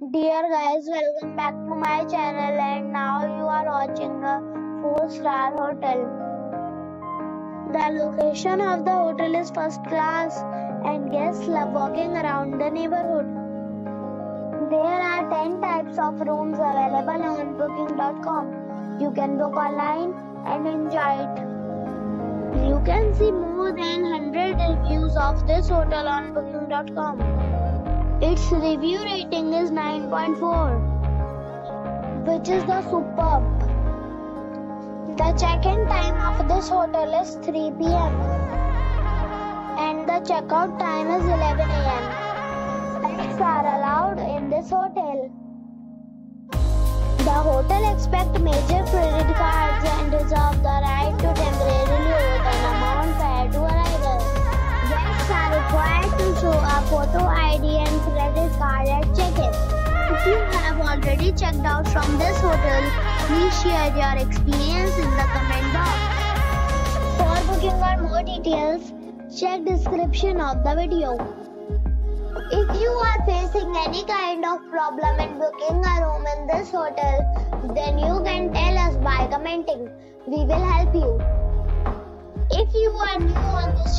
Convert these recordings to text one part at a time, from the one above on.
Dear guys, welcome back to my channel, and now you are watching a 4-star hotel. The location of the hotel is first class, and guests love walking around the neighborhood. There are 10 types of rooms available on booking.com. You can book online and enjoy it. You can see more than 100 reviews of this hotel on booking.com. Its review rating is 9.4, which is the superb. The check-in time of this hotel is 3 p.m. and the check-out time is 11 a.m. Pets are allowed in this hotel. The hotel accepts major credit cards and reserves the right to temporarily hold an amount prior to arrival. Guests are required to show a photo ID and credit card at check-in. If you have already checked out from this hotel, please share your experience in the comment box. For booking or more details, check description of the video. If you are facing any kind of problem in booking a room in this hotel, then you can tell us by commenting. We will help you. If you are new on this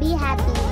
be happy.